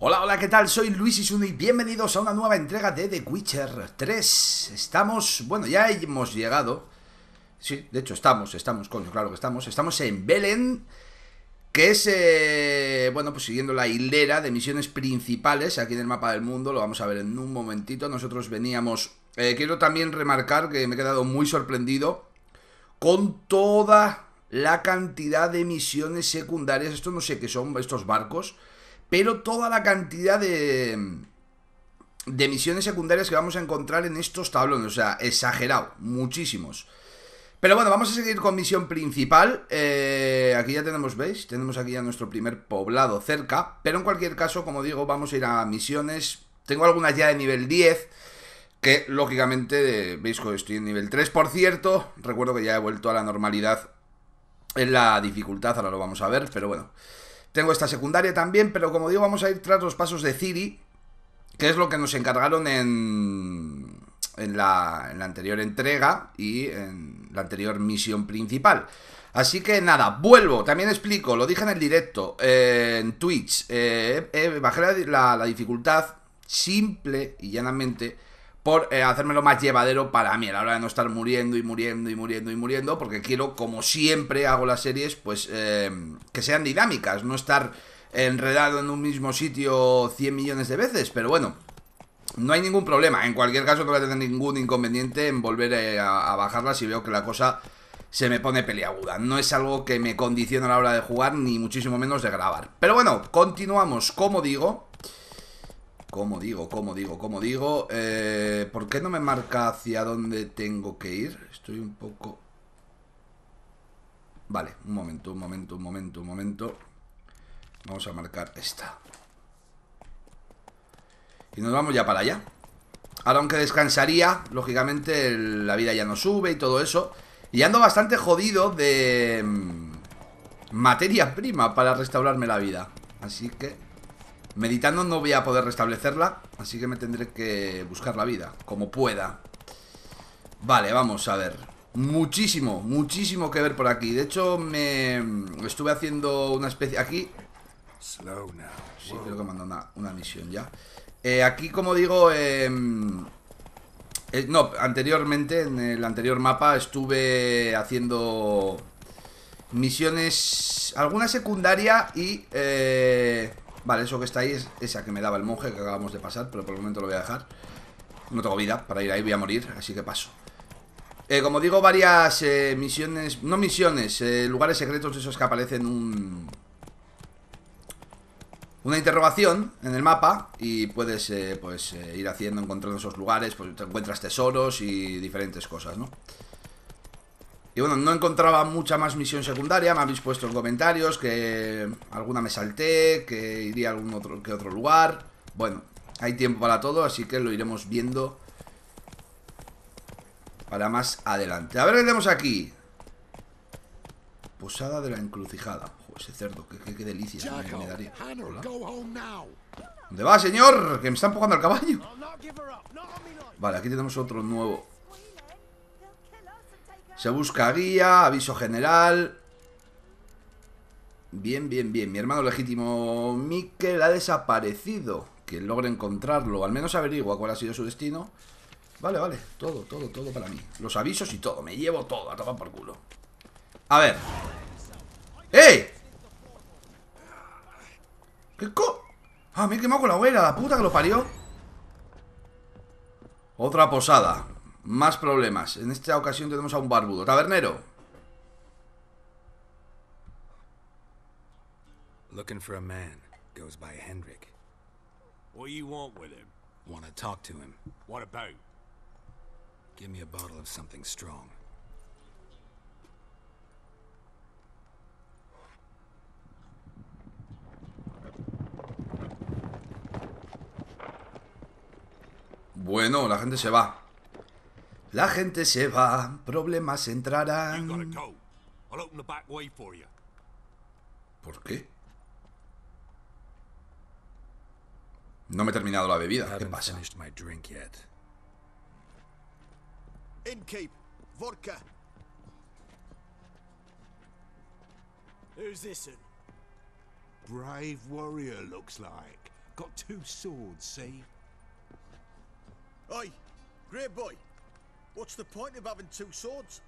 Hola, hola, ¿qué tal? Soy Luisix1 y bienvenidos a una nueva entrega de The Witcher 3. Estamos, bueno, ya hemos llegado. Sí, de hecho estamos, coño, claro que estamos. Estamos en Belén, que es, bueno, pues siguiendo la hilera de misiones principales aquí en el mapa del mundo. Lo vamos a ver en un momentito. Nosotros veníamos... quiero también remarcar que me he quedado muy sorprendido con toda la cantidad de misiones secundarias. Esto no sé qué son, estos barcos... Pero toda la cantidad de misiones secundarias que vamos a encontrar en estos tablones. O sea, exagerado, muchísimos. Pero bueno, vamos a seguir con misión principal. Aquí ya tenemos, ¿veis? Tenemos aquí ya nuestro primer poblado cerca. Pero en cualquier caso, como digo, vamos a ir a misiones. Tengo algunas ya de nivel 10. Que, lógicamente, veis que estoy en nivel 3. Por cierto, recuerdo que ya he vuelto a la normalidad en la dificultad. Ahora lo vamos a ver, pero bueno... Tengo esta secundaria también, pero como digo, vamos a ir tras los pasos de Ciri, que es lo que nos encargaron en la anterior entrega y en la anterior misión principal. Así que nada, vuelvo, también explico, lo dije en el directo, en Twitch, bajé la dificultad simple y llanamente por hacérmelo más llevadero para mí a la hora de no estar muriendo, porque quiero, como siempre hago las series, pues que sean dinámicas, no estar enredado en un mismo sitio 100 millones de veces, pero bueno, no hay ningún problema. En cualquier caso, no voy a tener ningún inconveniente en volver a bajarla si veo que la cosa se me pone peliaguda. No es algo que me condicione a la hora de jugar, ni muchísimo menos de grabar. Pero bueno, continuamos, como digo... Como digo, ¿por qué no me marca hacia dónde tengo que ir? Estoy un poco... Vale, un momento. Vamos a marcar esta. Y nos vamos ya para allá. Ahora, aunque descansaría, lógicamente la vida ya no sube y todo eso. Y ando bastante jodido de... materia prima para restaurarme la vida. Así que... meditando no voy a poder restablecerla, así que me tendré que buscar la vida, como pueda. Vale, vamos a ver. Muchísimo que ver por aquí. De hecho, me estuve haciendo una especie... Aquí... Sí, creo que me han dado una misión ya. Aquí, como digo... no, anteriormente, en el anterior mapa, estuve haciendo misiones... alguna secundaria y... Vale, eso que está ahí es esa que me daba el monje que acabamos de pasar, pero por el momento lo voy a dejar. No tengo vida para ir ahí, voy a morir, así que paso. Como digo, varias misiones... No misiones, lugares secretos de esos que aparecen una interrogación en el mapa. Y puedes ir haciendo, encontrando esos lugares, pues te encuentras tesoros y diferentes cosas, ¿no? Y bueno, no encontraba mucha más misión secundaria. Me habéis puesto en comentarios que alguna me salté, que iría a algún otro, que otro lugar. Bueno, hay tiempo para todo, así que lo iremos viendo para más adelante. A ver qué tenemos aquí. Posada de la encrucijada. Joder, ese cerdo, qué delicia me daría. Hola. ¿Dónde va, señor? Que me está empujando el caballo. Vale, aquí tenemos otro nuevo. Se busca guía, aviso general. Bien. Mi hermano legítimo Mikel ha desaparecido. Quien logre encontrarlo, al menos averigua cuál ha sido su destino. Vale. Todo para mí. Los avisos y todo. Me llevo todo. A tomar por culo. A ver. ¡Ey! ¿Qué co...? Ah, me he quemado con la hoguera. La puta que lo parió. Otra posada. Más problemas. En esta ocasión tenemos a un barbudo. Tabernero. Looking for a man. Goes by Hendrick. What do you want with him? Want to talk to him. What about? Give me a bottle of something strong. Bueno, la gente se va. La gente se va, problemas entrarán. ¿Por qué? No me he terminado la bebida, ¿qué pasa? Brave warrior looks like. Got two swords, see? Oi, great boy. What's the point of having two swords?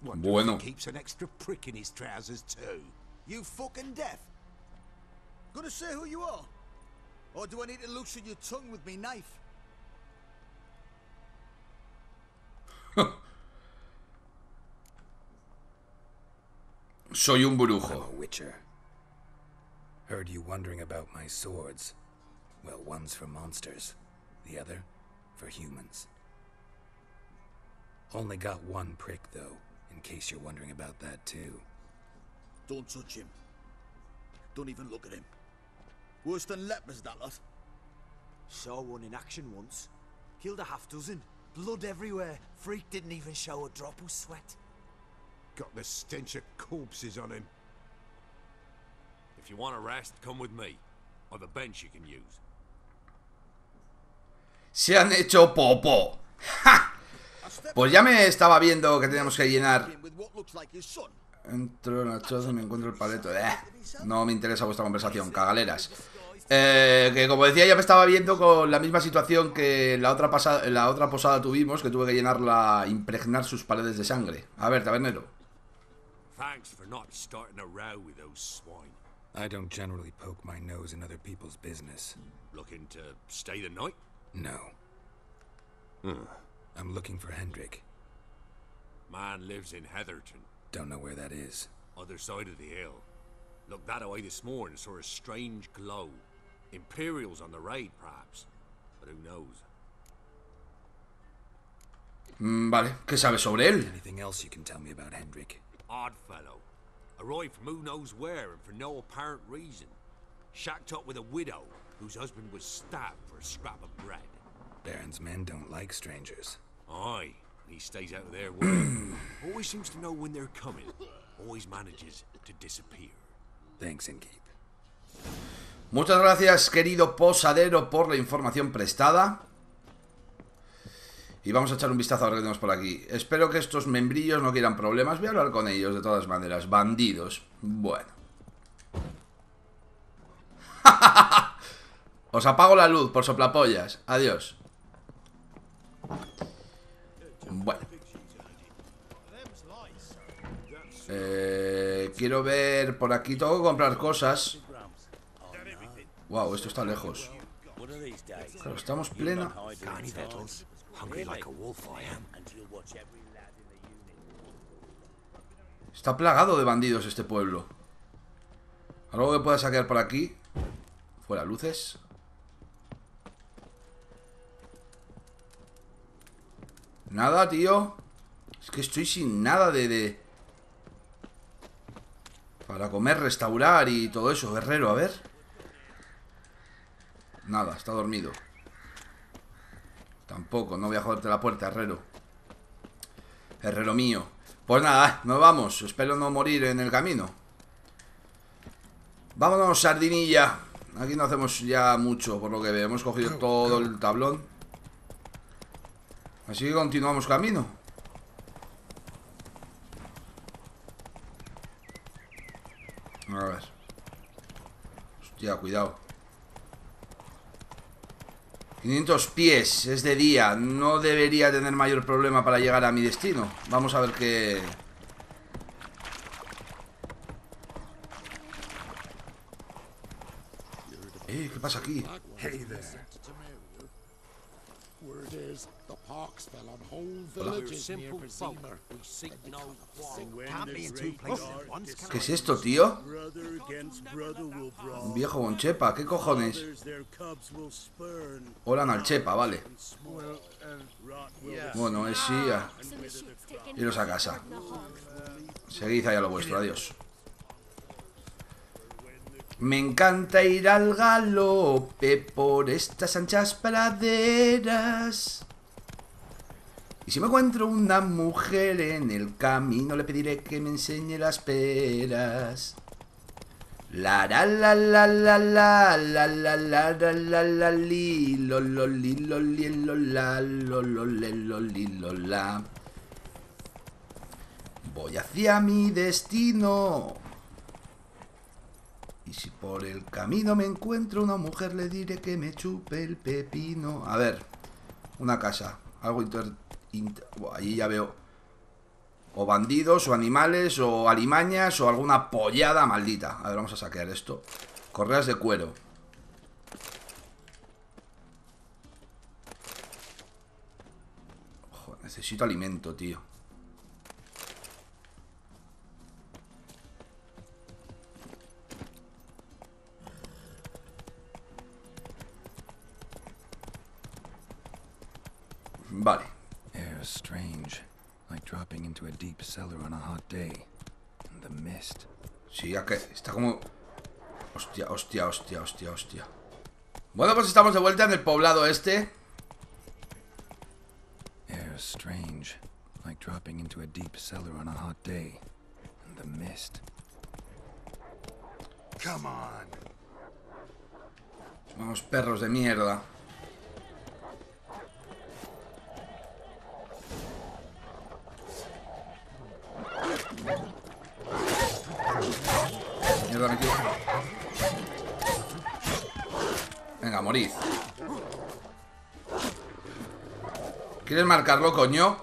Bueno. Keeps an extra prick in his trousers too. You fucking deaf. Gonna say who you are? Or do I need to loosen your tongue with me knife? Soy un brujo. I'm a witcher. Heard you wondering about my swords. Well, one's for monsters, the other for humans. Only got one prick though, in case you're wondering about that too. Don't touch him. Don't even look at him. Worse than lepers, that lot. Saw one in action once. Killed a half dozen. Blood everywhere. Freak didn't even show a drop of sweat. Got the stench of corpses on him. If you want a rest, come with me. Or the bench you can use. Se han hecho popó. ¡Ja! Pues ya me estaba viendo que teníamos que llenar. Entro en la choza y me encuentro el paleto. No me interesa vuestra conversación, cagaleras. Que como decía, ya me estaba viendo con la misma situación que la otra posada tuvimos, que tuve que llenarla, impregnar sus paredes de sangre. A ver, tabernero. I don't generally poke my nose in other people's business. Looking to stay the night? No. I'm looking for Hendrick. Man lives in Heatherton. Don't know where that is. Other side of the hill. Looked that way this morning, saw a strange glow. Imperials on the raid, perhaps. But who knows? Vale, ¿qué sabes sobre él? Anything else you can tell me about Hendrick? Odd fellow. Arrived from who knows where and for no apparent reason. Shacked up with a widow whose husband was stabbed for a scrap of bread. Baron's men don't like strangers. Aye, he stays out of their way. Always seems to know when they're coming. Always manages to disappear. Thanks, Inkeep. Muchas gracias, querido posadero, por la información prestada. Y vamos a echar un vistazo a lo que tenemos por aquí. Espero que estos membrillos no quieran problemas. Voy a hablar con ellos de todas maneras. Bandidos. Bueno. Os apago la luz por soplapollas. Adiós. Bueno, quiero ver por aquí. Tengo que comprar cosas. Wow, esto está lejos. Claro, estamos plena. Está plagado de bandidos este pueblo. Algo que pueda saquear por aquí. Fuera luces. Nada, tío. Es que estoy sin nada de... Para comer, restaurar y todo eso. Guerrero, a ver. Nada, está dormido. Tampoco, no voy a joderte la puerta, herrero. Herrero mío. Pues nada, nos vamos. Espero no morir en el camino. Vámonos, sardinilla. Aquí no hacemos ya mucho, por lo que veo. Hemos cogido todo el tablón. Así que continuamos camino. A ver. Hostia, cuidado. 500 pies, es de día. No debería tener mayor problema para llegar a mi destino. Vamos a ver qué... ¿Qué pasa aquí? Word is the parks fell on whole villages near Prisima. We seek no war. Can't be in two places at once. ¿Qué es esto, tío? Un viejo con chepa, ¿qué cojones? Oran al chepa, vale. Bueno, es sí. Iros a casa. Seguid allá lo vuestro, adiós. Me encanta ir al galope por estas anchas praderas. Y si me encuentro una mujer en el camino, le pediré que me enseñe las peras. La la la la la la la la la la la la li lo lo li lo li lo lo la. Voy hacia mi destino. Y si por el camino me encuentro una mujer, le diré que me chupe el pepino. A ver, una casa. Algo allí ya veo o bandidos, o animales, o alimañas, o alguna pollada maldita. A ver, vamos a saquear esto. Correas de cuero. Ojo, necesito alimento, tío. Vale. Air is strange, like dropping into a deep cellar on a hot day. And the mist. Sí, ya que está como... Hostia, hostia, hostia, hostia, hostia. Bueno, pues estamos de vuelta en el poblado este. Air is strange, like dropping into a deep cellar on a hot day. And the mist. Come on. Vamos, perros de mierda. Venga, morid. ¿Quieres marcarlo, coño?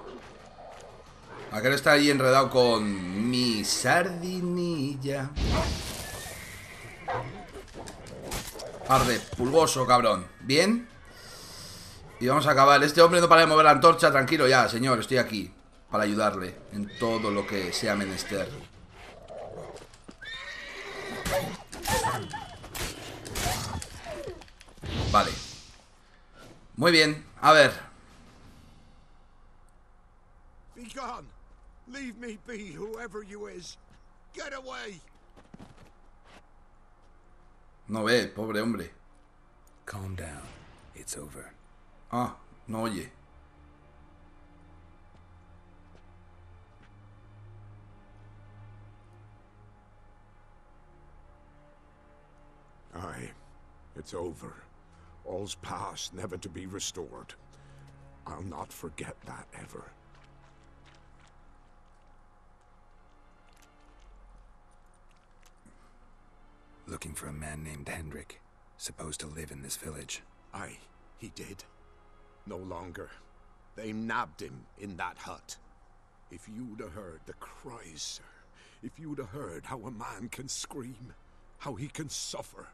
Aquel está ahí enredado con mi sardinilla. Arde, pulgoso, cabrón. Bien. Y vamos a acabar. Este hombre no para de mover la antorcha. Tranquilo ya, señor, estoy aquí para ayudarle en todo lo que sea menester. Vale. Muy bien, a ver. No ve, pobre hombre. Ah, no oye. Aye, it's over. All's past, never to be restored. I'll not forget that ever. Looking for a man named Hendrick, supposed to live in this village. Aye, he did. No longer. They nabbed him in that hut. If you'd have heard the cries, sir. If you'd have heard how a man can scream, how he can suffer.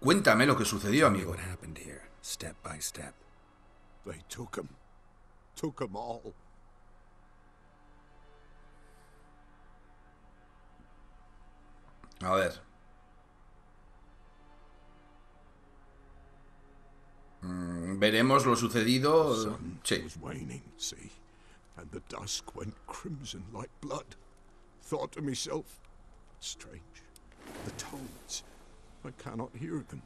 Cuéntame lo que sucedió, amigo. What happened here, step by step. They took them all. A ver. Veremos lo sucedido. Sí. Was waning, see, and the dusk went crimson like blood. Thought to myself, strange, the toads. I cannot hear them.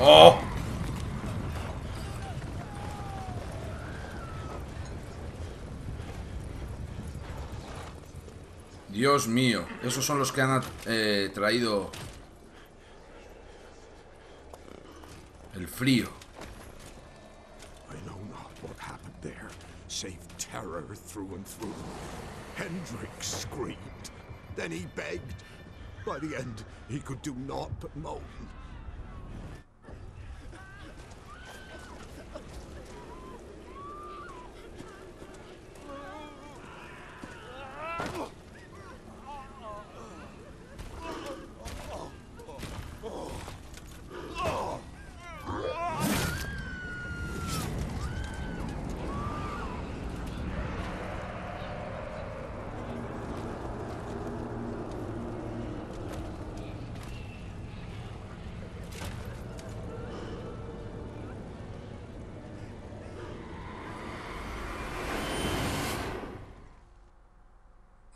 Oh! Dios mío, esos son los que han traído el frío. I know not what happened there, save terror through and through. Hendrick screamed, then he begged. By the end, he could do naught but moan.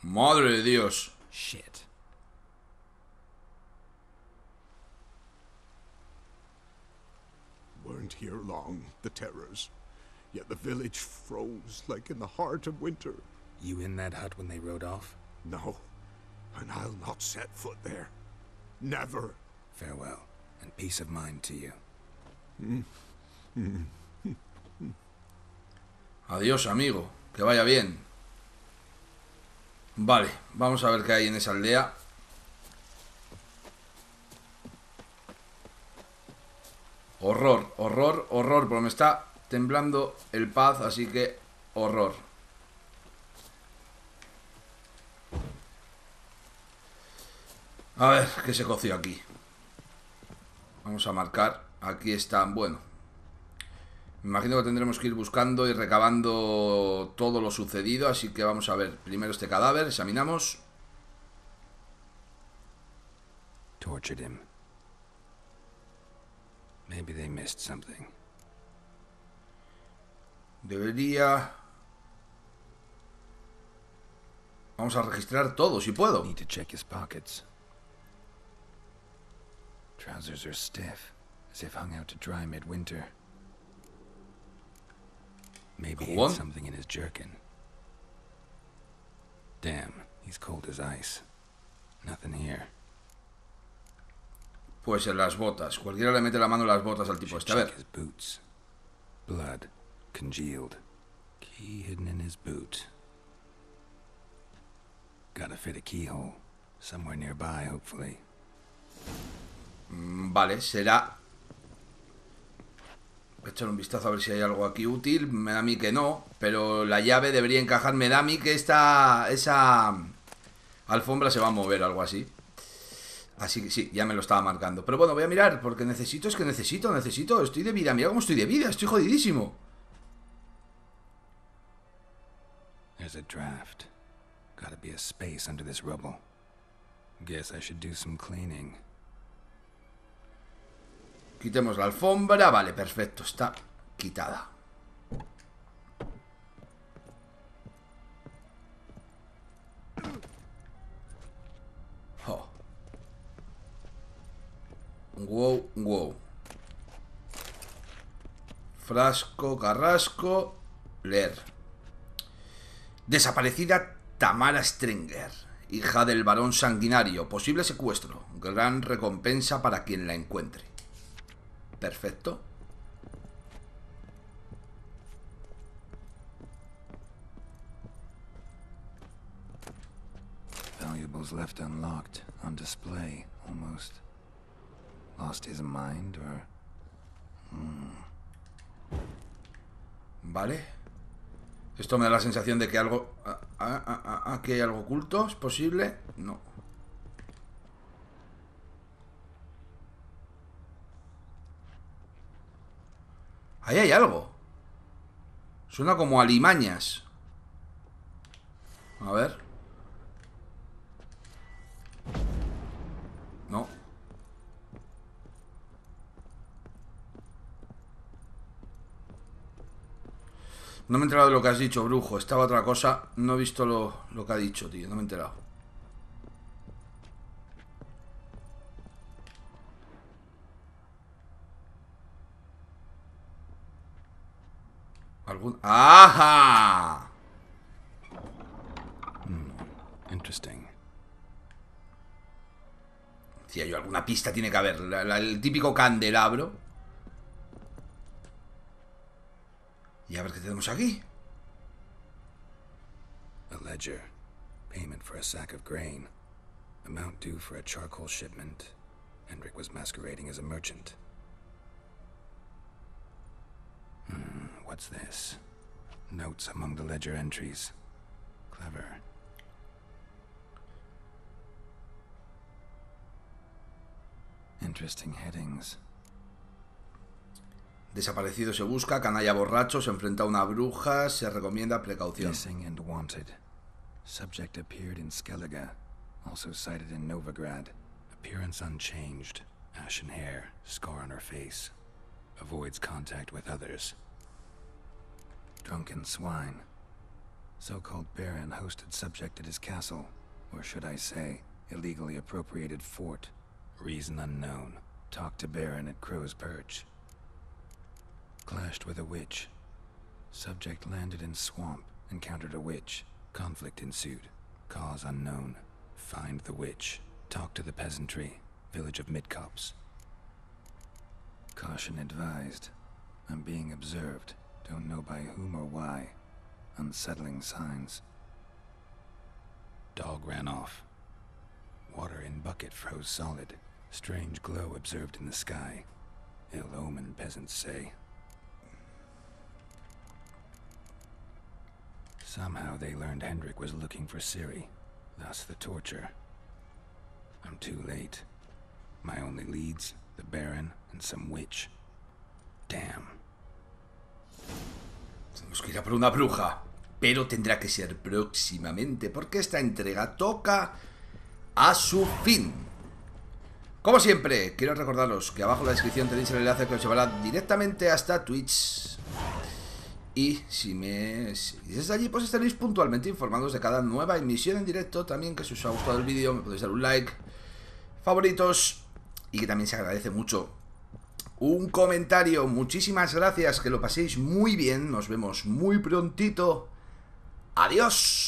Madre de Dios. Shit. stayed here long, the terrors. Yet the village froze like in the heart of winter. You in that hut when they rode off? No, and I'll not set foot there. Never. Farewell, and peace of mind to you. Adiós, amigo. Que vaya bien. Vale, vamos a ver qué hay en esa aldea. Horror, horror, horror, pero me está temblando el paz, así que horror. A ver, ¿qué se coció aquí? Vamos a marcar. Aquí están, bueno. Me imagino que tendremos que ir buscando y recabando todo lo sucedido, así que vamos a ver primero este cadáver, examinamos. Tortured him. Maybe they missed something. Debería... Vamos a registrar todo, si puedo. Need to check his pockets. Trousers are stiff, as if hung out to dry midwinter. Maybe he had something in his jerkin. Damn, he's cold as ice. Nothing here. Pues en las botas. Cualquiera le mete la mano en las botas al tipo este. A ver. Blood congealed. Key hidden in his boot. Gotta fit a keyhole somewhere nearby, hopefully. Vale, será. Voy a echar un vistazo a ver si hay algo aquí útil. Me da a mí que no, pero la llave debería encajar. Me da a mí que esa alfombra se va a mover, algo así. Así que sí, ya me lo estaba marcando. Pero bueno, voy a mirar, porque necesito, es que necesito. Estoy de vida, mira cómo estoy de vida, estoy jodidísimo. There's a draft. Gotta be a space under this rubble. Guess I should do some cleaning. Quitemos la alfombra, vale, perfecto, está quitada. Wow, wow. Frasco, carrasco. Leer. Desaparecida Tamara Stringer, hija del Barón Sanguinario. Posible secuestro. Gran recompensa para quien la encuentre. Perfecto. Valuables left unlocked, on display, almost. Lost his mind or... Vale. Esto me da la sensación de que algo... ¿Aquí hay algo oculto? ¿Es posible? No. Ahí hay algo. Suena como alimañas. A ver. No. No me he enterado de lo que has dicho, brujo. Estaba otra cosa. No he visto lo que ha dicho, tío. No me he enterado. ¿Algún...? ¡Ajá! Interesting. Decía yo, alguna pista tiene que haber. El típico candelabro. Y a ver qué tenemos aquí. A ledger, payment for a sack of grain, amount due for a charcoal shipment. Hendrick was masquerading as a merchant. What's this? Notes among the ledger entries. Clever. Interesting headings. Desaparecido se busca, canalla borracho, se enfrenta a una bruja, se recomienda precaución. Missing and wanted. Subject appeared in Skellige, also sighted in Novigrad. Appearance unchanged, ashen hair, scar on her face. Avoids contact with others. Drunken swine. So-called Baron hosted subject at his castle, or should I say, illegally appropriated fort. Reason unknown. Talked to Baron at Crow's Perch. clashed with a witch. Subject landed in swamp, encountered a witch. Conflict ensued. Cause unknown. Find the witch. Talk to the peasantry. Village of Midcops. Caution advised. I'm being observed. Don't know by whom or why. Unsettling signs. Dog ran off. Water in bucket froze solid. Strange glow observed in the sky. Ill omen, peasants say. Somehow they learned Hendrick was looking for Ciri, thus the torture. I'm too late. My only leads, the Baron, and some witch. Damn. Tenemos que ir a por una bruja, pero tendrá que ser próximamente, porque esta entrega toca a su fin. Como siempre, quiero recordaros que abajo en la descripción tenéis el enlace que os llevará directamente hasta Twitch. Y si es allí, pues estaréis puntualmente informados de cada nueva emisión en directo. También que si os ha gustado el vídeo, me podéis dar un like, favoritos, y que también se agradece mucho un comentario. Muchísimas gracias, que lo paséis muy bien. Nos vemos muy prontito. Adiós.